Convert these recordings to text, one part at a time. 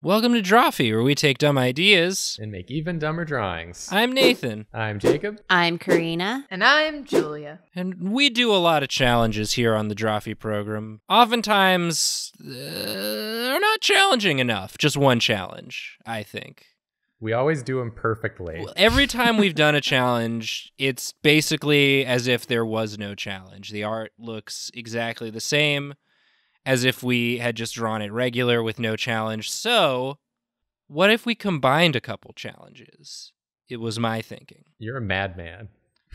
Welcome to Drawfee, where we take dumb ideas and make even dumber drawings. I'm Nathan. I'm Jacob. I'm Karina. And I'm Julia. And we do a lot of challenges here on the Drawfee program. Oftentimes, they're not challenging enough. Just one challenge, I think. We always do them perfectly. Well, every time we've done a challenge, it's basically as if there was no challenge. The art looks exactly the same as if we had just drawn it regular with no challenge. So, what if we combined a couple challenges? It was my thinking. You're a madman.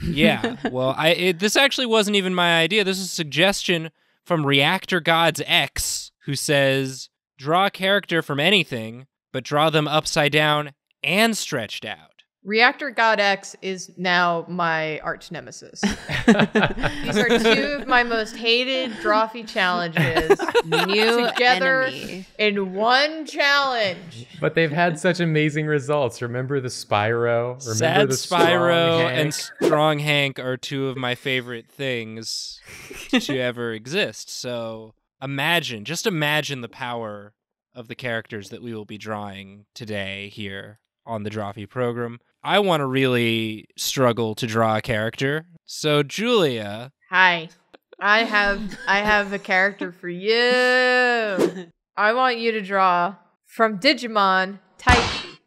Yeah. Well, this actually wasn't even my idea. This is a suggestion from ReactorGodsX, who says, draw a character from anything, but draw them upside down and stretched out. Reactor God X is now my arch nemesis. These are two of my most hated Drawfee challenges. New together enemy. In one challenge. But they've had such amazing results. Remember the Spyro? Remember Sad the Spyro Hank? And Strong Hank are two of my favorite things to ever exist. So imagine, just imagine the power of the characters that we will be drawing today here on the Drawfee program. I want to really struggle to draw a character. So, Julia. Hi. I have a character for you. I want you to draw from Digimon, Taichi.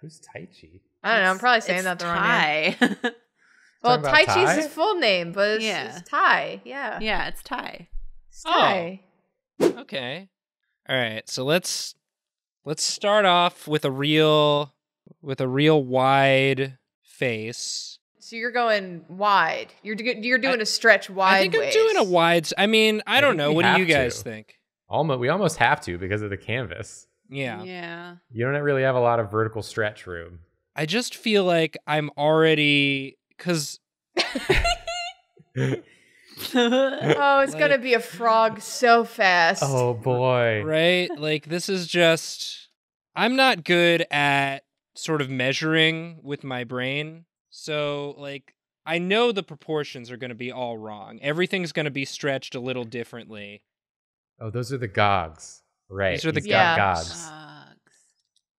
Who's Taichi? I don't know. I'm probably saying that the wrong way. Well, Taichi's his full name, but it's Tai. Yeah. Yeah, it's Tai. It's Tai. Oh. Okay. All right. So let's start off with a real wide face. So you're going wide. You're doing a stretch wide. I think I'm doing a wide. I mean, I don't know. What do you guys think? We almost have to because of the canvas. Yeah. Yeah. You don't really have a lot of vertical stretch room. I just feel like I'm already oh, it's like, gonna be a frog so fast. Oh boy. Right? Like this is just, I'm not good at sort of measuring with my brain. So like I know the proportions are gonna be all wrong. Everything's gonna be stretched a little differently. Oh, those are the gogs. Right. These are the gogs.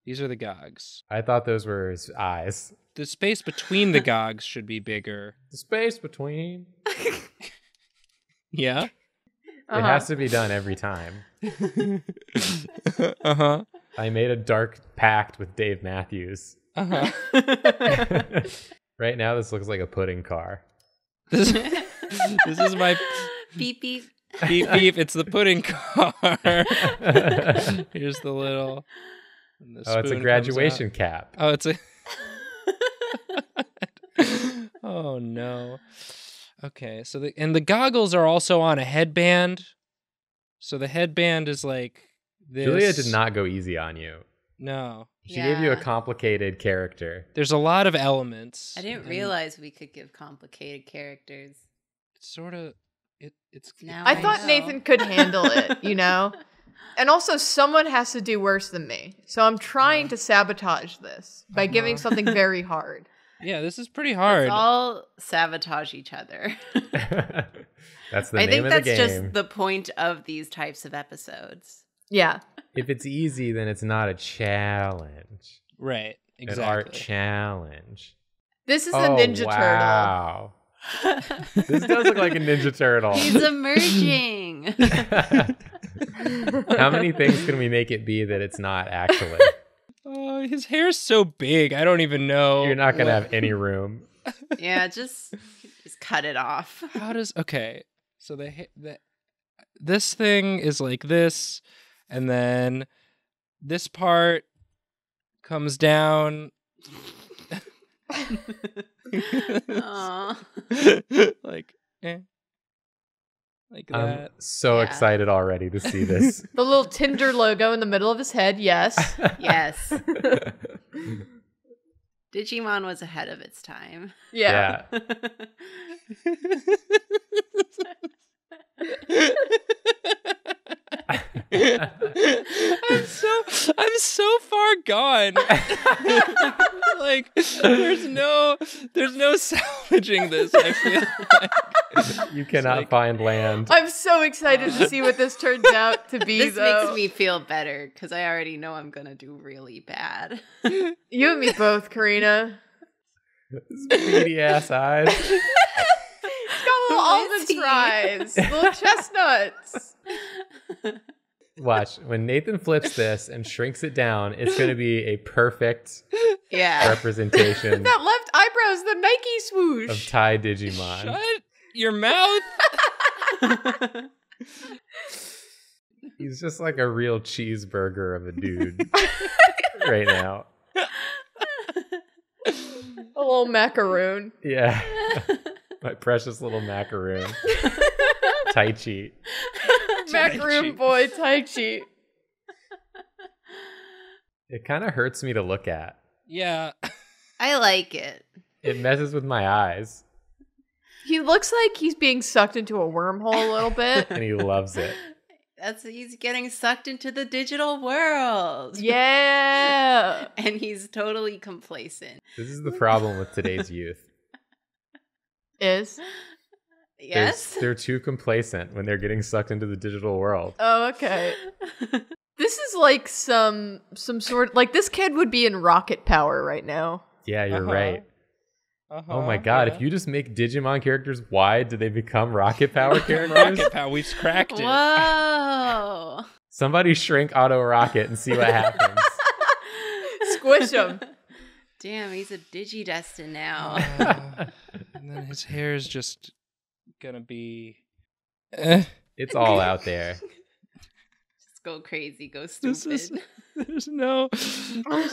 These are the gogs. I thought those were his eyes. The space between the gogs should be bigger. The space between. Yeah. It has to be done every time. Uh-huh. I made a dark pact with Dave Matthews. Uh-huh. Right now this looks like a pudding car. This is my beep beep. Beep beep, it's the pudding car. Here's the little oh, it's a graduation cap. Oh, it's a Oh no. Okay, so the goggles are also on a headband. So the headband is like this. Julia did not go easy on you. No. She gave you a complicated character. There's a lot of elements. I didn't realize we could give complicated characters. It's sort of it's now I thought know. Nathan could handle it, you know? And also someone has to do worse than me. So I'm trying to sabotage this by giving something very hard. Yeah, this is pretty hard. Let's all sabotage each other. That's the name of the game. I think that's just the point of these types of episodes. Yeah. If it's easy, then it's not a challenge. Right, exactly. An art challenge. This is a Ninja Turtle. Wow. This does look like a Ninja Turtle. He's emerging. How many things can we make it be that it's not actually? Oh, his hair's so big. I don't even know. You're not going to have any room. Yeah, just cut it off. How does... Okay, so this thing is like this, and then this part comes down. Aww. Like, eh. Like that. I'm so excited already to see this. The little Tinder logo in the middle of his head, yes. Yes. Digimon was ahead of its time. Yeah. Yeah. I'm so far gone. Like, there's no salvaging this, I feel like. You cannot find land. I'm so excited to see what this turns out to be, This makes me feel better, because I already know I'm going to do really bad. You and me both, Karina. Beady ass eyes. It's got little almond fries, little chestnuts. Watch, when Nathan flips this and shrinks it down, it's going to be a perfect representation. That left eyebrow is the Nike swoosh of Thai Digimon. Shut your mouth. He's just like a real cheeseburger of a dude right now. A little macaroon. Yeah. My precious little macaroon. Taichi. Macaroon boy Taichi. It kind of hurts me to look at. Yeah. I like it. It messes with my eyes. He looks like he's being sucked into a wormhole a little bit. And he loves it. He's getting sucked into the digital world. Yeah. And he's totally complacent. This is the problem with today's youth. Is? Yes. They're too complacent when they're getting sucked into the digital world. Oh, okay. This is like some sort, like this kid would be in Rocket Power right now. Yeah, you're right. Oh my god, if you just make Digimon characters wide, do they become Rocket Power characters? Rocket Power, we've cracked it. Whoa. Somebody shrink Auto Rocket and see what happens. Squish him. Damn, he's a Digidestin now. And then his hair is just gonna be... It's all out there. Just go crazy, go stupid. There's no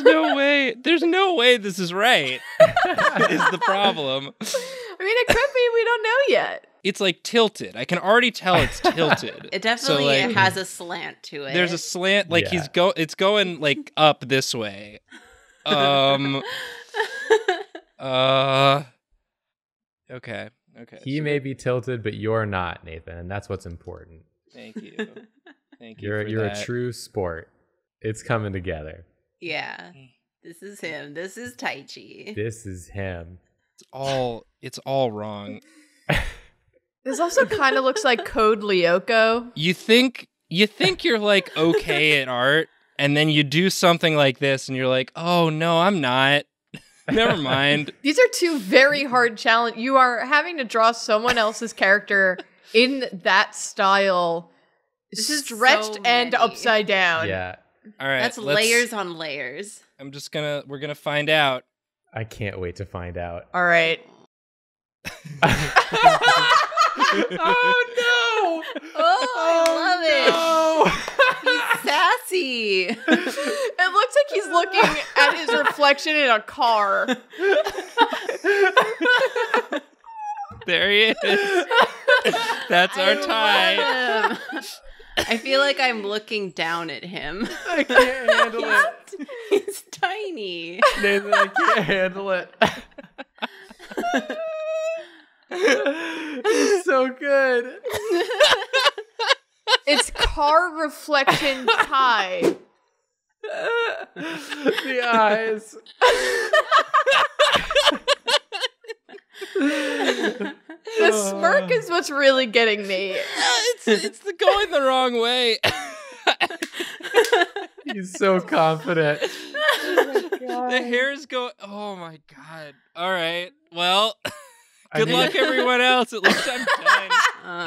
way. There's no way this is right. Is the problem? I mean, it could be. We don't know yet. It's like tilted. I can already tell it's tilted. It definitely has a slant to it. There's a slant. Like it's going like up this way. Okay. He may be tilted, but you're not, Nathan, and that's what's important. Thank you. You're a true sport. It's coming together. Yeah. This is him. This is Taichi. This is him. It's all wrong. This also kind of looks like Code Lyoko. You think you're like okay at art, and then you do something like this and you're like, "Oh no, I'm not." Never mind. These are two very hard challenges. You are having to draw someone else's character in that style. This is stretched and upside down. Yeah. All right, that's layers on layers. We're gonna find out. I can't wait to find out. All right. Oh no! I love it. No. He's sassy. It looks like he's looking at his reflection in a car. There he is. That's our tie. I feel like I'm looking down at him. I can't handle it. He's tiny. Nathan, I can't handle it. It's so good. It's car reflection tie. The eyes. The smirk is what's really getting me. It's going the wrong way. He's so confident. Oh my god. The hair's going. Oh my god. All right. Well, good luck, everyone else. At least I'm done.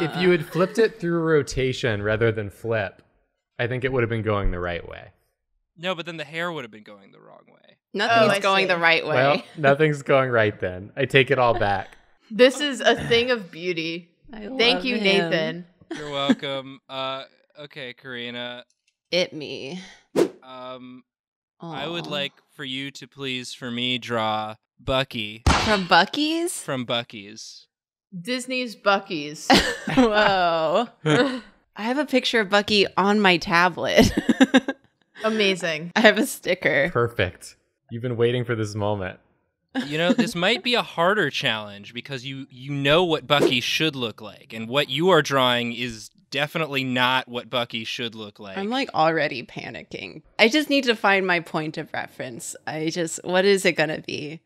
If you had flipped it through rotation rather than flip, I think it would have been going the right way. No, but then the hair would have been going the wrong way. Nothing's going the right way. Well, nothing's going right then. I take it all back. This is a thing of beauty. Thank you, Nathan. You're welcome. Okay, Karina. It me. Aww. I would like for you to please, for me, draw Buc-ee. From Buc-ee's? From Buc-ee's. Disney's Buc-ee's. Whoa. I have a picture of Buc-ee on my tablet. Amazing. I have a sticker. Perfect. You've been waiting for this moment. You know, this might be a harder challenge because you know what Buc-ee should look like, and what you are drawing is definitely not what Buc-ee should look like. I'm like already panicking. I just need to find my point of reference. What is it gonna be?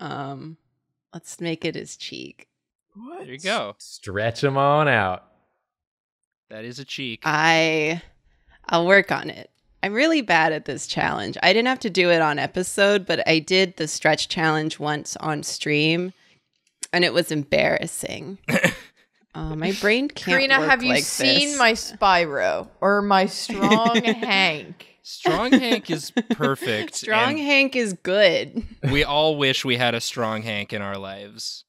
Let's make it his cheek. What? There you go. Stretch him on out. That is a cheek. I'll work on it. I'm really bad at this challenge. I didn't have to do it on episode, but I did the stretch challenge once on stream, and it was embarrassing. My brain can't Karina, work have you like seen this. My Spyro or my Strong Hank? Strong Hank is perfect. Strong Hank is good. We all wish we had a Strong Hank in our lives.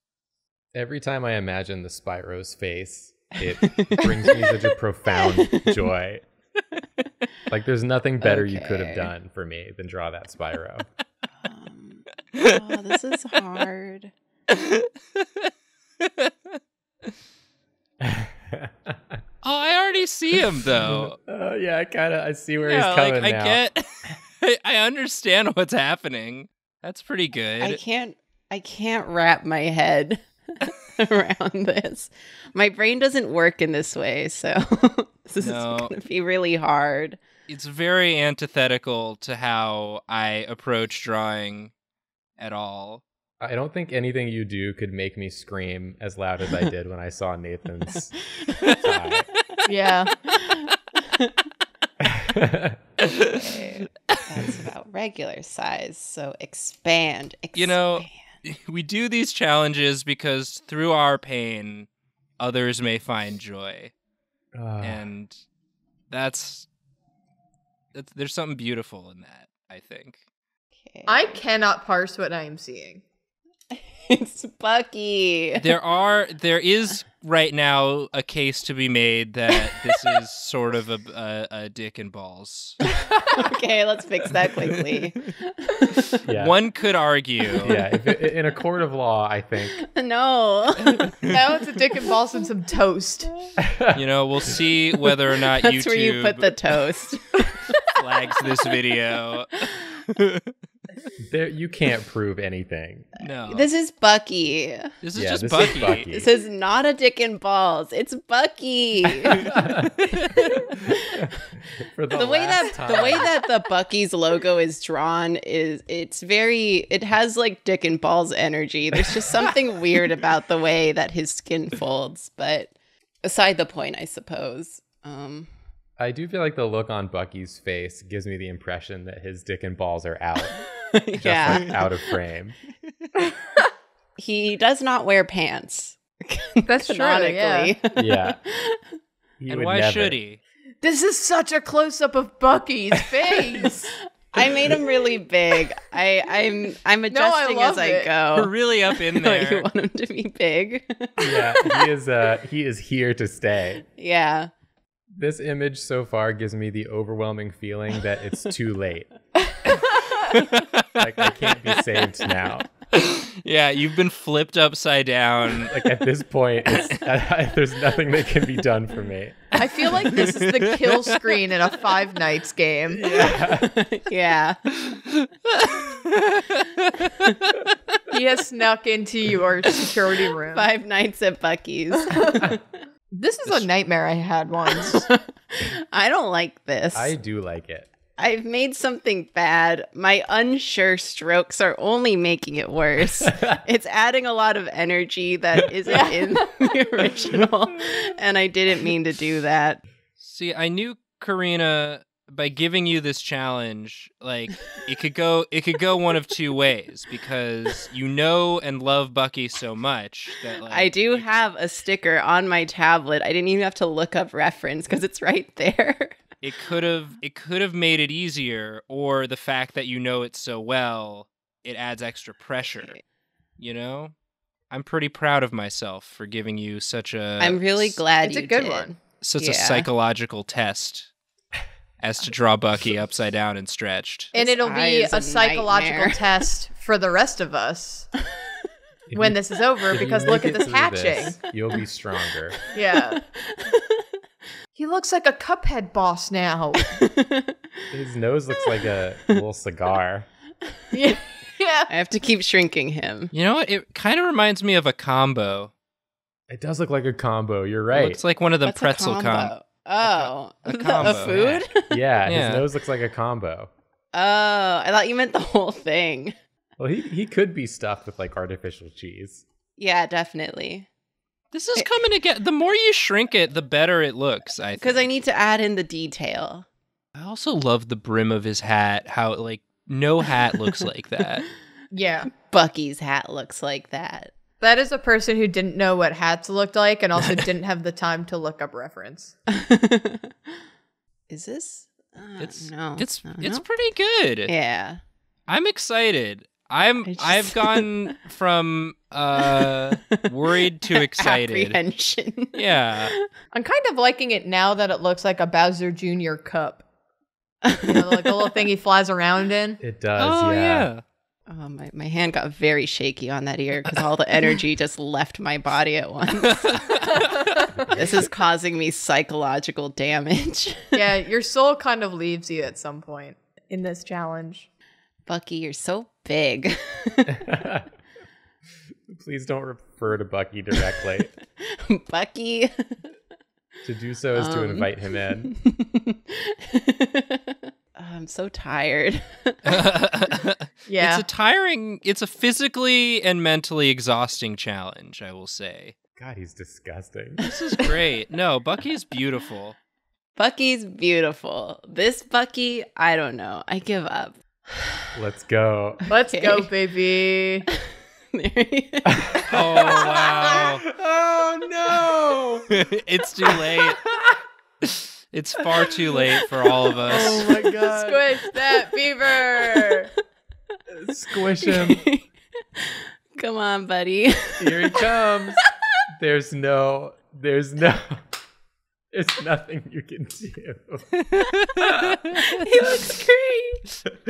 Every time I imagine the Spyro's face, it brings me such a profound joy. Like, there's nothing better you could have done for me than draw that Spyro. Oh, this is hard. I already see him, though. Yeah, I see where he's coming now. I understand what's happening. That's pretty good. I can't wrap my head around this. My brain doesn't work in this way, so this is going to be really hard. It's very antithetical to how I approach drawing at all. I don't think anything you do could make me scream as loud as I did when I saw Nathan's tie. Yeah. Okay. That's about regular size, so expand. You know, we do these challenges because through our pain, others may find joy. And there's something beautiful in that, I think. Okay. I cannot parse what I am seeing. It's Buc-ee. There is right now a case to be made that this is sort of a dick and balls. Okay, let's fix that quickly. Yeah. One could argue. Yeah, in a court of law, I think. No. Now it's a dick and balls and some toast. You know, we'll see whether or not That's YouTube where you put the toast. Flags this video. You can't prove anything. No. This is Buc-ee. This is just Buc-ee. This is not a dick and balls. It's Buc-ee. The way that the Buc-ee's logo is drawn it has like dick and balls energy. There's just something weird about the way that his skin folds, but aside the point, I suppose. I do feel like the look on Buc-ee's face gives me the impression that his dick and balls are out. Yeah. Just like out of frame. He does not wear pants. That's true. Yeah. And why should he? This is such a close-up of Buc-ee's face. I made him really big. I'm adjusting as I go. We're really up in there. You want him to be big? Yeah, he is here to stay. Yeah. This image so far gives me the overwhelming feeling that it's too late. Like, I can't be saved now. Yeah, you've been flipped upside down. Like, at this point, there's nothing that can be done for me. I feel like this is the kill screen in a Five Nights game. Yeah. Yeah. He has snuck into your security room. Five Nights at Buc-ee's. This is a nightmare I had once. I don't like this. I do like it. I've made something bad. My unsure strokes are only making it worse. It's adding a lot of energy that isn't in the original, and I didn't mean to do that. See, I knew, Karina, by giving you this challenge, like, it could go one of two ways, because you know and love Buc-ee so much that, like, I do have a sticker on my tablet. I didn't even have to look up reference because it's right there. It could have made it easier, or the fact that you know it so well, it adds extra pressure. You know? I'm pretty proud of myself for giving you such a... I'm really glad you did. It's a good one. Such a psychological test as to draw Buc-ee upside down and stretched. And it'll be a psychological test for the rest of us when this is over, because look at this hatching. You'll be stronger. Yeah. He looks like a Cuphead boss now. His nose looks like a little cigar. Yeah. Yeah. I have to keep shrinking him. You know what? It kind of reminds me of a combo. It does look like a combo. You're right. It looks like one of the pretzel combos. Oh, a combo. A food? Yeah, his nose looks like a combo. Oh, I thought you meant the whole thing. Well, he could be stuffed with like artificial cheese. Yeah, definitely. This is coming again. The more you shrink it, the better it looks, I think. Because I need to add in the detail. I also love the brim of his hat, how like no hat looks like that. Yeah. Buc-ee's hat looks like that. That is a person who didn't know what hats looked like and also didn't have the time to look up reference. Is this? It's pretty good. Yeah. I'm excited. I've gone from worried to excited. Apprehension. Yeah. I'm kind of liking it now that it looks like a Bowser Jr. cup. You know, like a little thing he flies around in. It does. Oh, yeah. Oh, my hand got very shaky on that ear because all the energy just left my body at once. This is causing me psychological damage. Yeah, your soul kind of leaves you at some point in this challenge. Buc-ee, you're so big. Please don't refer to Buc-ee directly. Buc-ee. To do so is to invite him in. I'm so tired. Yeah. It's a physically and mentally exhausting challenge, I will say. God, he's disgusting. This is great. No, Buc-ee's beautiful. Buc-ee's beautiful. This Buc-ee, I don't know. I give up. Let's go. Okay. Let's go, baby. There he is. Oh, wow. Oh, no. It's too late. It's far too late for all of us. Oh my god. Squish that beaver. Squish him. Come on, buddy. Here he comes. There's nothing you can do. He looks great.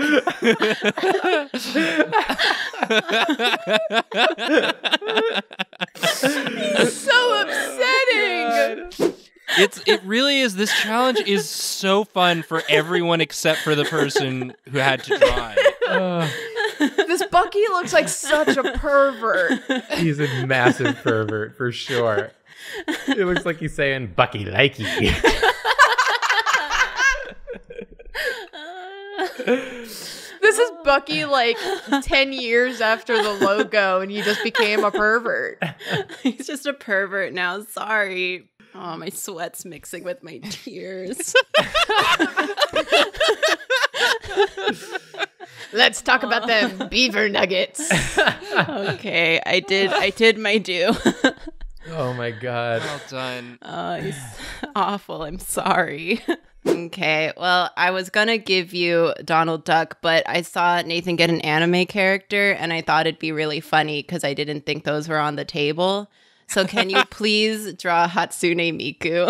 He's so upsetting. God. It really is. This challenge is so fun for everyone except for the person who had to drive. This Buc-ee looks like such a pervert. He's a massive pervert for sure. It looks like he's saying Buc-ee likey. This is Buc-ee like 10 years after the logo, and you just became a pervert. He's just a pervert now. Sorry. Oh, my sweat's mixing with my tears. Let's talk about them beaver nuggets. Okay, I did my due. Oh my god. Well done. Oh, it's awful. I'm sorry. Okay, well, I was gonna give you Donald Duck, but I saw Nathan get an anime character, and I thought it'd be really funny because I didn't think those were on the table. So can you please draw Hatsune Miku?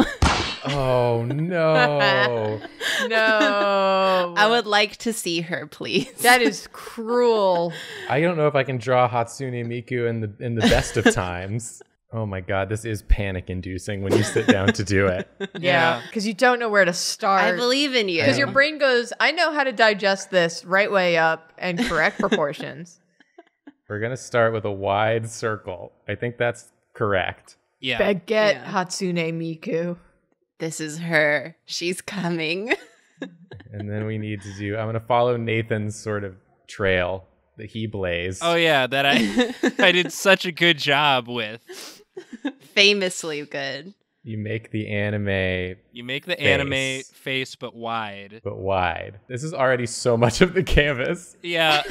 Oh, no. No. I would like to see her, please. That is cruel. I don't know if I can draw Hatsune Miku in the best of times. Oh, my God. This is panic-inducing when you sit down to do it. Yeah, because you don't know where to start. I believe in you. Because your brain goes, I know how to digest this right way up and correct proportions. We're going to start with a wide circle. I think that's... correct. Yeah. Baguette Hatsune Miku. This is her. She's coming. And then we need to do, I'm going to follow Nathan's sort of trail that he blazed. Oh, yeah. That I did such a good job with. Famously good. You make the anime. You make the anime face, but wide. But wide. This is already so much of the canvas. Yeah.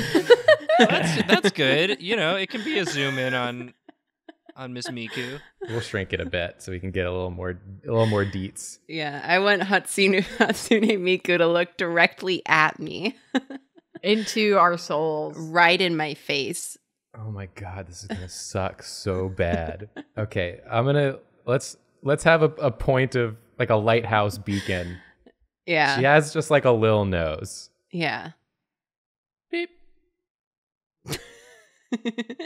That's good. You know, it can be a zoom in on Miss Miku. We'll shrink it a bit so we can get a little more deets. Yeah, I want Hatsune Miku to look directly at me. Into our souls. Right in my face. Oh my god, this is gonna suck so bad. Okay, let's have a point of like a lighthouse beacon. Yeah. She has just like a little nose. Yeah. Beep.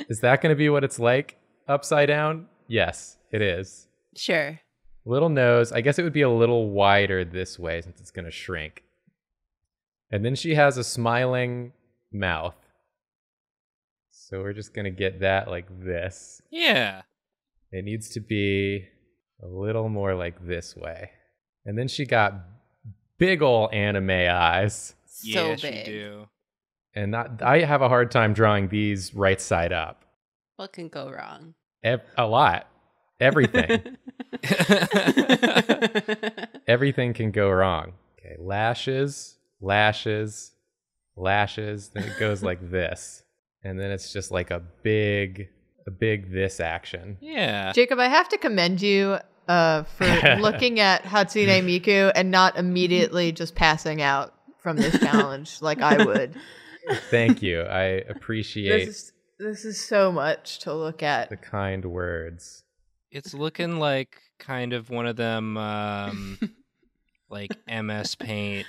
Is that gonna be what it's like? Upside down? Yes, it is. Sure. Little nose. I guess it would be a little wider this way since it's going to shrink. And then she has a smiling mouth. So we're just going to get that like this. Yeah. It needs to be a little more like this way. And then she got big ol' anime eyes. So yeah, big. She do. And not, I have a hard time drawing these right side up. What can go wrong? A lot. Everything. Everything can go wrong. Okay, lashes, lashes, lashes. Then it goes like this. And then it's just like a big this action. Yeah. Jacob, I have to commend you for looking at Hatsune Miku and not immediately just passing out from this challenge like I would. Thank you. I appreciate this is so much to look at. The kind words. It's looking like kind of one of them like MS Paint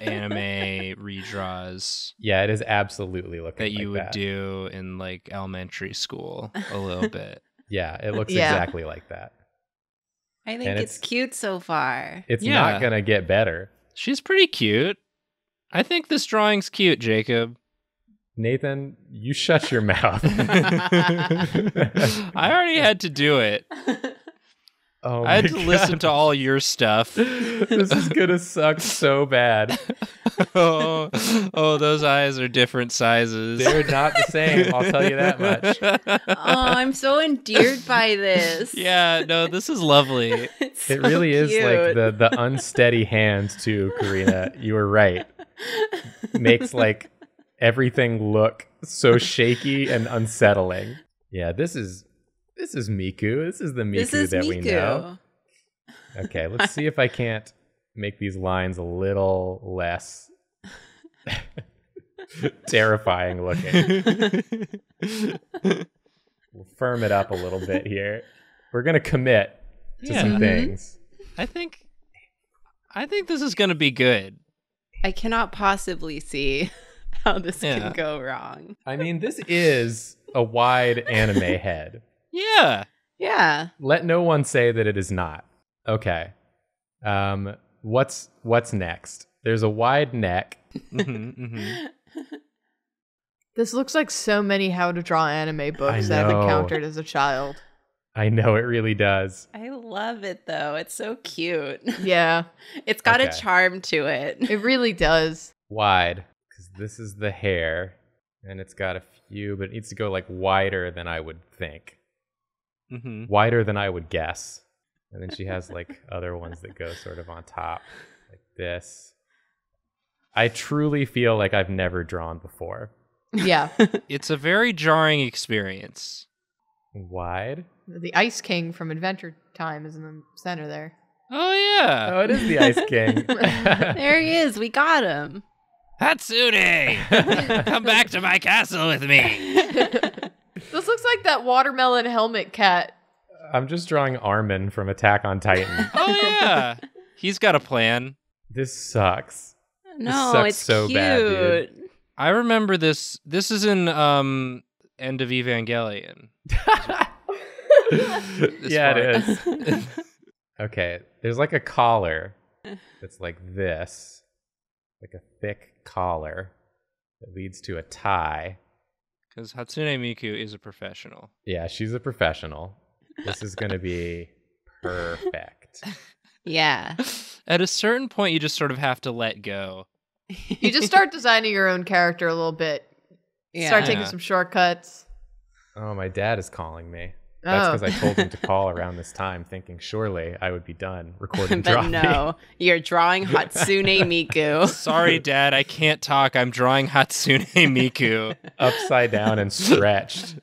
anime redraws. Yeah, it is absolutely looking that like you would do in like elementary school a little bit. Yeah, it looks exactly like that. I think it's cute so far. It's not gonna get better. She's pretty cute. I think this drawing's cute, Jacob. Nathan, you shut your mouth. I already had to do it. Oh, I had to listen to all your stuff. This is gonna suck so bad. Oh, those eyes are different sizes. They're not the same, I'll tell you that much. Oh, I'm so endeared by this. Yeah, no, this is lovely. So it really cute. Is like the unsteady hand too, Karina. You were right. Makes like everything look so shaky and unsettling. Yeah, this is Miku. This is the Miku we know. Okay, let's see if I can't make these lines a little less terrifying looking. We'll firm it up a little bit here. We're gonna commit to some things. I think this is gonna be good. I cannot possibly see how this can go wrong. I mean, this is a wide anime head. Yeah. Yeah. Let no one say that it is not. Okay. What's next? There's a wide neck. This looks like so many how to draw anime books that I've encountered as a child. I know, it really does. I love it though. It's so cute. Yeah. It's got a charm to it. It really does. Wide. Because this is the hair. And it's got a few, but it needs to go like wider than I would think. Mm-hmm. Wider than I would guess. And then she has like other ones that go sort of on top like this. I truly feel like I've never drawn before. Yeah. It's a very jarring experience. Wide. The Ice King from Adventure Time is in the center there. Oh yeah. Oh, it is the Ice King. There he is. We got him. Hatsune, come back to my castle with me. This looks like that watermelon helmet cat. I'm just drawing Armin from Attack on Titan. Oh, yeah. He's got a plan. This sucks. No, this sucks so cute. Bad, dude. I remember this. This is in End of Evangelion. It is. Okay, there's like a collar that's like this. Like a thick collar that leads to a tie. Because Hatsune Miku is a professional. Yeah, she's a professional. This is going to be perfect. Yeah. At a certain point, you just sort of have to let go. You just start designing your own character a little bit. Yeah. Start taking some shortcuts. Oh, my dad is calling me. That's because I told him to call around this time, thinking surely I would be done recording Drawfee. No, you're drawing Hatsune Miku. Sorry, Dad, I can't talk. I'm drawing Hatsune Miku. Upside down and stretched.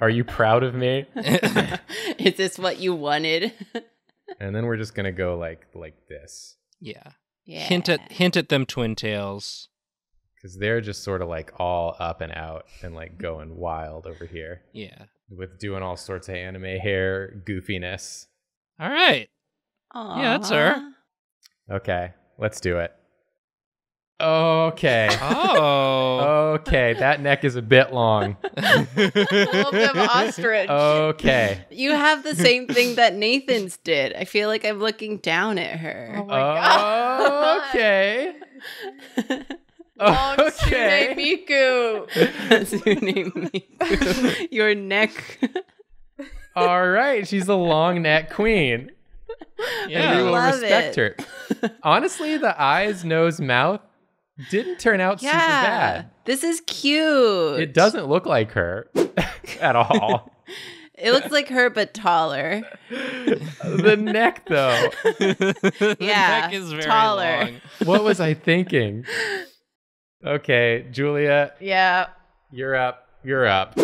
Are you proud of me? Is this what you wanted? And then we're just going to go like this. Yeah. Hint at them twin tails. Because they're just sort of like all up and out and like going wild over here. Yeah. With doing all sorts of anime hair goofiness. All right. Aww. Yeah, that's her. Okay, let's do it. Okay. Oh. Okay, that neck is a bit long. A little bit of ostrich. Okay. You have the same thing that Nathan's did. I feel like I'm looking down at her. Oh, my God. Okay. Okay. Hatsune Miku. Your neck All right, she's the long neck queen. Yeah, and we will respect her. Honestly, the eyes, nose, mouth didn't turn out super bad. This is cute. It doesn't look like her at all. It looks like her, but taller. The neck, though. The neck is very long. What was I thinking? Okay, Julia. Yeah. You're up. You're up.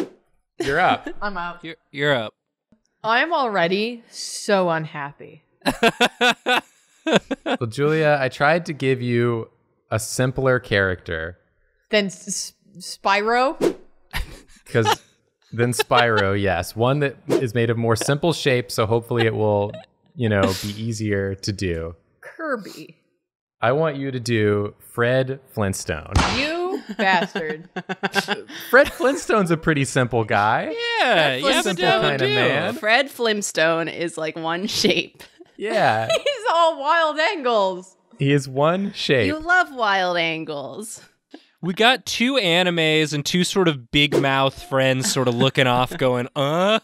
You're up. I'm up. You're up. I'm already so unhappy. Well, Julia, I tried to give you a simpler character. Than Spyro? Because... Then Spyro, yes. One that is made of more simple shapes, so hopefully it will, you know, be easier to do. Kirby. I want you to do Fred Flintstone. You bastard. Fred Flintstone's a pretty simple guy. Yeah, he's a simple kind of man. Fred Flintstone is like one shape. Yeah. He's all wild angles. He is one shape. You love wild angles. We got two animes and two sort of big mouth friends sort of looking off going, Like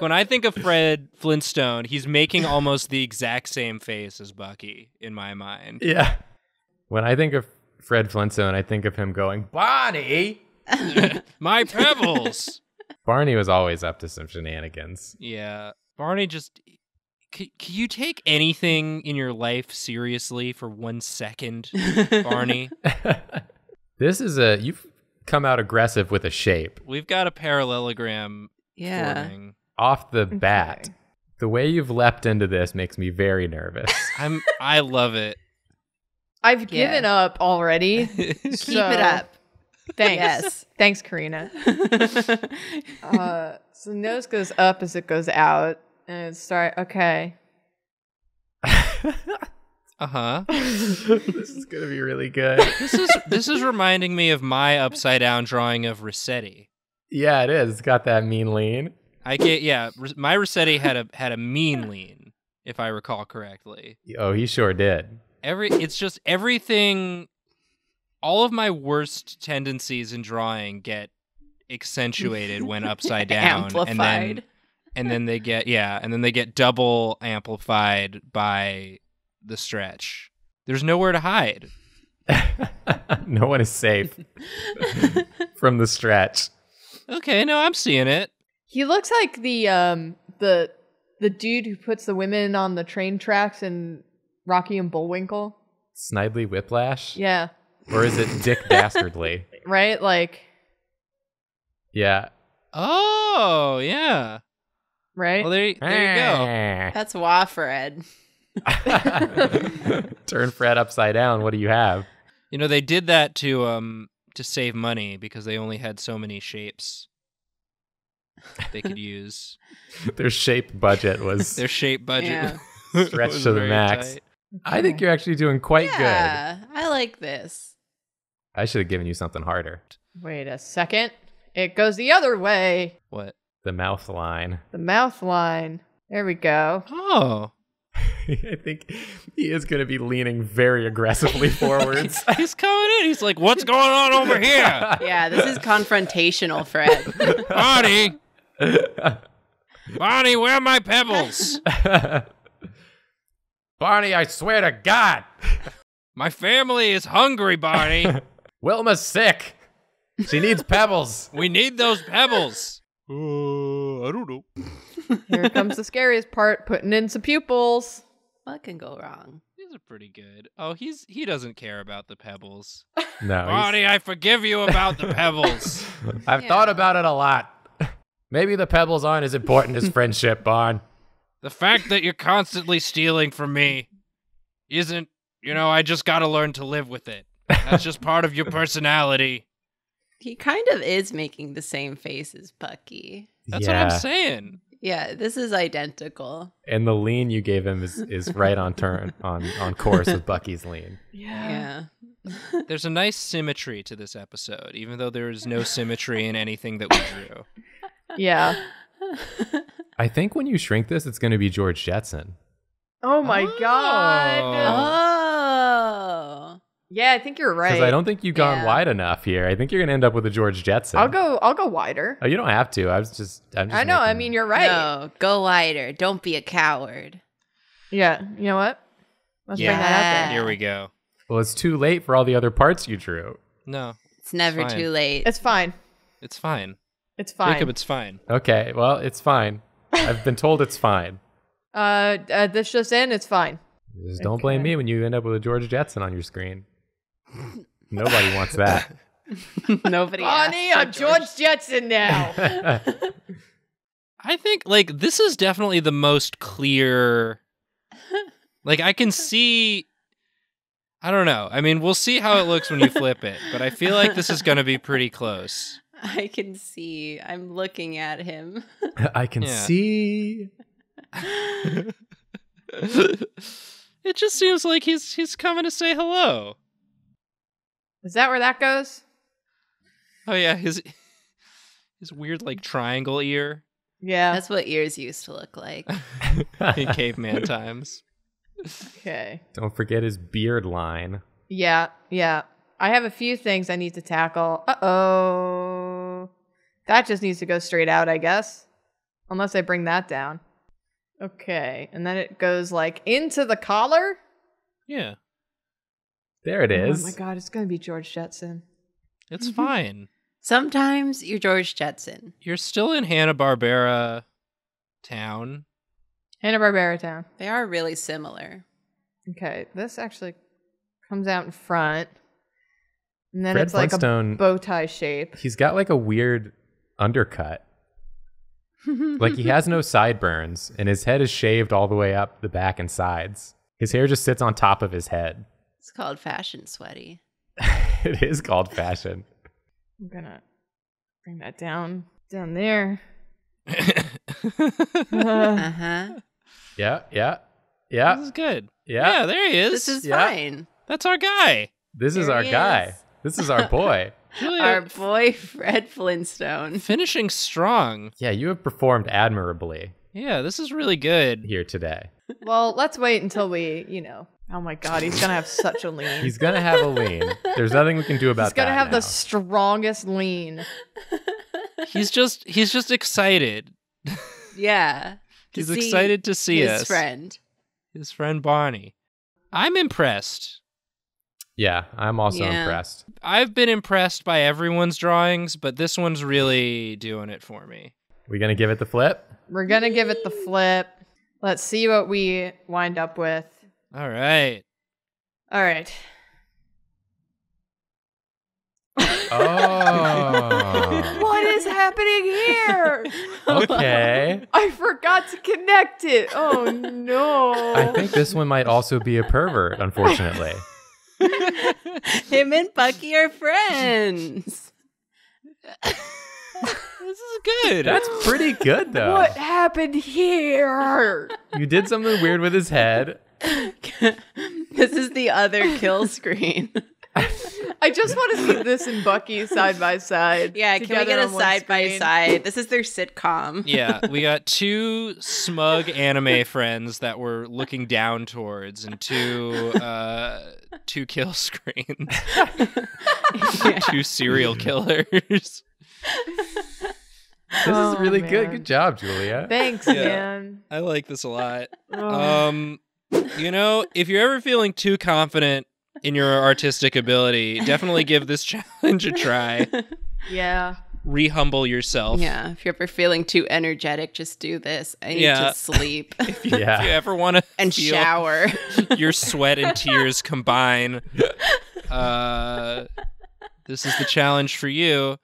when I think of Fred Flintstone, he's making almost the exact same face as Buc-ee in my mind. Yeah. When I think of Fred Flintstone, I think of him going, Barney! My Pebbles! Barney was always up to some shenanigans. Yeah. Barney just... Can you take anything in your life seriously for 1 second, Barney? This is a... You've come out aggressive with a shape. We've got a parallelogram forming. Off the bat. Okay. The way you've leapt into this makes me very nervous. I love it. I've given up already. Keep it up. Thanks. Yes. Thanks, Karina. So the nose goes up as it goes out. And start, okay. This is gonna be really good. This is reminding me of my upside down drawing of Resetti. Yeah, it is. It's got that mean lean. My Resetti had a mean lean, if I recall correctly. Oh, he sure did. It's just everything. All of my worst tendencies in drawing get accentuated when upside down, amplified. And then they get, double amplified by the stretch. There's nowhere to hide. No one is safe from the stretch. Okay, no, I'm seeing it. He looks like the dude who puts the women on the train tracks in Rocky and Bullwinkle. Snidely Whiplash? Yeah. Or is it Dick Dastardly? Right, like. Yeah. Oh, yeah. Right? Well, there you go. That's wah, Fred. Turn Fred upside down. What do you have? You know, they did that to save money because they only had so many shapes they could use. Their shape budget was... Their shape budget was stretched to the max. Tight. I think you're actually doing quite good. Yeah, I like this. I should have given you something harder. Wait a second. It goes the other way. What? The mouth line. The mouth line. There we go. Oh. I think he is going to be leaning very aggressively forwards. He's coming in. He's like, what's going on over here? Yeah, this is confrontational, Fred. Bonnie! Bonnie, where are my pebbles? Bonnie, I swear to God. My family is hungry, Bonnie. Wilma's sick. She needs pebbles. We need those pebbles. I don't know. Here comes the scariest part, putting in some pupils. What can go wrong? These are pretty good. Oh, he doesn't care about the pebbles. No. Bonnie, I forgive you about the pebbles. I've thought about it a lot. Maybe the pebbles aren't as important as friendship, Barn. The fact that you're constantly stealing from me isn't, you know, I just gotta learn to live with it. That's just part of your personality. He kind of is making the same face as Buc-ee. That's what I'm saying. Yeah, this is identical. And the lean you gave him is right on course with Buc-ee's lean. Yeah. There's a nice symmetry to this episode, even though there is no symmetry in anything that we drew. Yeah. I think when you shrink this, it's going to be George Jetson. Oh my God. Oh. Yeah, I think you're right. Because I don't think you've gone wide enough here. I think you're gonna end up with a George Jetson. I'll go wider. Oh, you don't have to. I know. I mean, you're right. No, go wider. Don't be a coward. Yeah. You know what? Let's bring that up. Here we go. Well, it's too late for all the other parts you drew. No. It's never too late. It's fine. It's fine. It's fine. Jacob, it's fine. Okay. Well, it's fine. I've been told it's fine. This just in. It's fine. Just don't blame me when you end up with a George Jetson on your screen. Nobody wants that. Nobody. Bonnie, I'm George Jetson now. I think like this is definitely the most clear. Like I can see. I don't know. I mean, we'll see how it looks when you flip it, but I feel like this is going to be pretty close. I can see. I'm looking at him. I can see. It just seems like he's coming to say hello. Is that where that goes? Oh yeah, his weird like triangle ear. Yeah, that's what ears used to look like in caveman times. Okay. Don't forget his beard line. Yeah, yeah. I have a few things I need to tackle. Uh-oh. That just needs to go straight out, I guess. Unless I bring that down. Okay, and then it goes like into the collar? Yeah. There it is. Oh my god, it's gonna be George Jetson. It's fine. Sometimes you're George Jetson. You're still in Hanna Barbera town. Hanna Barbera town. They are really similar. Okay, this actually comes out in front. And then Fred it's like a bow tie shape. He's got like a weird undercut. Like he has no sideburns and his head is shaved all the way up the back and sides. His hair just sits on top of his head. It's called fashion, sweaty. It is called fashion. I'm gonna bring that down there. Yeah. This is good. Yeah, there he is. This is fine. That's our guy. This is our guy. This is our boy. Julia, our boy Fred Flintstone. Finishing strong. Yeah, you have performed admirably. Yeah, this is really good here today. Well, let's wait until we, you know. Oh my god, he's gonna have such a lean. He's gonna have a lean. There's nothing we can do about that. He's gonna have the strongest lean. He's just excited. Yeah. He's excited to see us. His friend Barney. I'm impressed. Yeah, I'm also impressed. I've been impressed by everyone's drawings, but this one's really doing it for me. We're going to give it the flip? We're going to give it the flip. Let's see what we wind up with. All right. All right. Oh. What is happening here? Okay. I forgot to connect it. Oh, no. I think this one might also be a pervert, unfortunately. Him and Buc-ee are friends. This is good. That's pretty good, though. What happened here? You did something weird with his head. This is the other kill screen. I just want to see this and Buc-ee side by side. Yeah, can we get a side by side? This is their sitcom. Yeah, we got two smug anime friends that we're looking down towards, and two kill screens. Two serial killers. This is really good. Good job, Julia. Thanks, man. I like this a lot. You know, if you're ever feeling too confident in your artistic ability, definitely give this challenge a try. Yeah. Re-humble yourself. Yeah. If you're ever feeling too energetic, just do this. I need to sleep. If you ever want to and shower. Your sweat and tears combine. This is the challenge for you.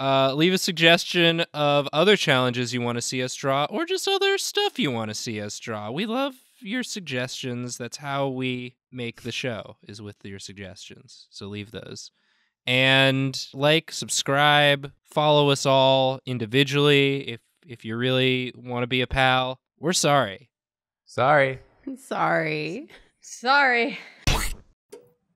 Leave a suggestion of other challenges you want to see us draw or just other stuff you want to see us draw. We love your suggestions. That's how we make the show, is with your suggestions. So leave those. And like, subscribe, follow us all individually. If you really want to be a pal, we're sorry. Sorry.